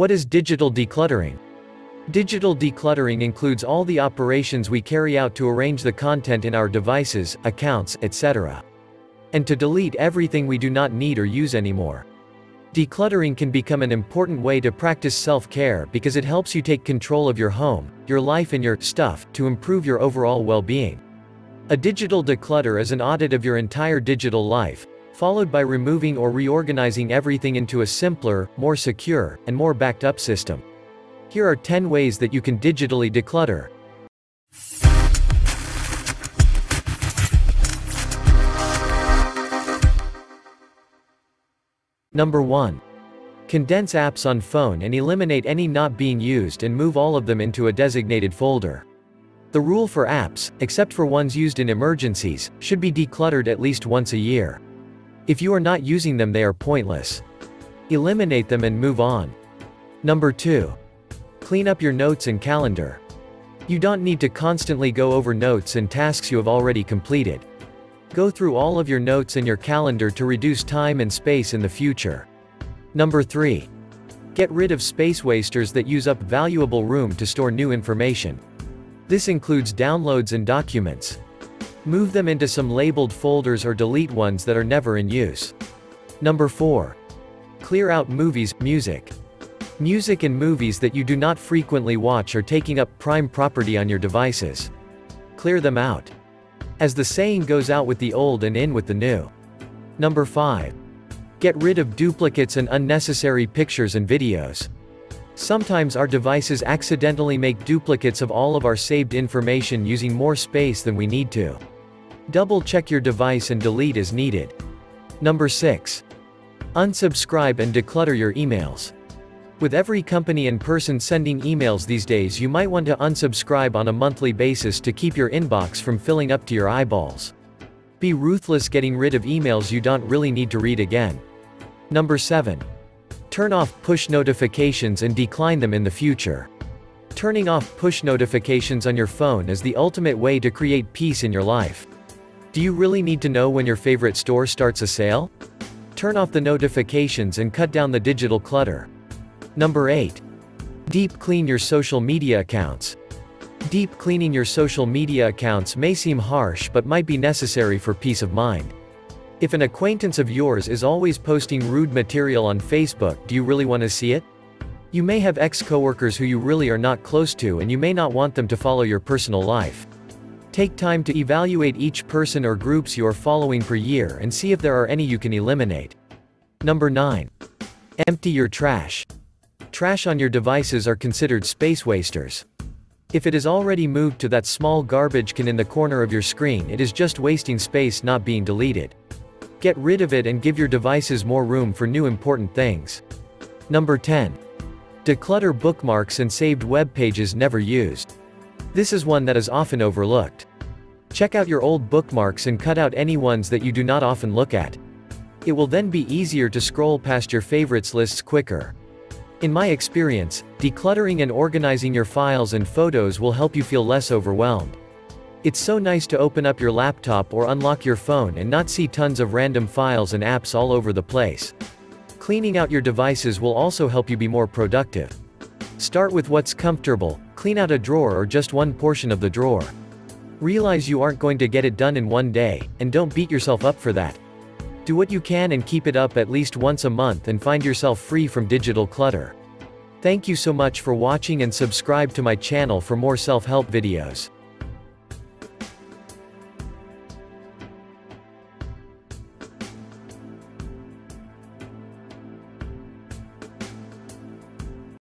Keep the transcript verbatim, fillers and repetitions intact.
What is digital decluttering? Digital decluttering includes all the operations we carry out to arrange the content in our devices, accounts, et cetera, and to delete everything we do not need or use anymore. Decluttering can become an important way to practice self-care because it helps you take control of your home, your life and your stuff, to improve your overall well-being. A digital declutter is an audit of your entire digital life, followed by removing or reorganizing everything into a simpler, more secure, and more backed-up system. Here are ten ways that you can digitally declutter. Number one. Condense apps on phone and eliminate any not being used and move all of them into a designated folder. The rule for apps, except for ones used in emergencies, should be decluttered at least once a year. If you are not using them, they are pointless. Eliminate them and move on. Number two. Clean up your notes and calendar. You don't need to constantly go over notes and tasks you have already completed. Go through all of your notes and your calendar to reduce time and space in the future. Number three. Get rid of space wasters that use up valuable room to store new information. This includes downloads and documents. Move them into some labeled folders or delete ones that are never in use. Number four. Clear out movies, music. Music and movies that you do not frequently watch are taking up prime property on your devices. Clear them out. As the saying goes, out with the old and in with the new. Number five. Get rid of duplicates and unnecessary pictures and videos. Sometimes our devices accidentally make duplicates of all of our saved information, using more space than we need to. Double-check your device and delete as needed. Number six. Unsubscribe and declutter your emails. With every company and person sending emails these days, you might want to unsubscribe on a monthly basis to keep your inbox from filling up to your eyeballs. Be ruthless getting rid of emails you don't really need to read again. Number seven. Turn off push notifications and decline them in the future. Turning off push notifications on your phone is the ultimate way to create peace in your life. Do you really need to know when your favorite store starts a sale? Turn off the notifications and cut down the digital clutter. Number eight. Deep clean your social media accounts. Deep cleaning your social media accounts may seem harsh but might be necessary for peace of mind. If an acquaintance of yours is always posting rude material on Facebook, do you really want to see it? You may have ex-coworkers who you really are not close to, and you may not want them to follow your personal life. Take time to evaluate each person or groups you are following per year and see if there are any you can eliminate. Number nine. Empty your trash. Trash on your devices are considered space wasters. If it is already moved to that small garbage can in the corner of your screen, it is just wasting space not being deleted. Get rid of it and give your devices more room for new important things. Number ten. Declutter bookmarks and saved web pages never used. This is one that is often overlooked. Check out your old bookmarks and cut out any ones that you do not often look at. It will then be easier to scroll past your favorites lists quicker. In my experience, decluttering and organizing your files and photos will help you feel less overwhelmed. It's so nice to open up your laptop or unlock your phone and not see tons of random files and apps all over the place. Cleaning out your devices will also help you be more productive. Start with what's comfortable. Clean out a drawer or just one portion of the drawer. Realize you aren't going to get it done in one day, and don't beat yourself up for that. Do what you can and keep it up at least once a month and find yourself free from digital clutter. Thank you so much for watching, and subscribe to my channel for more self-help videos.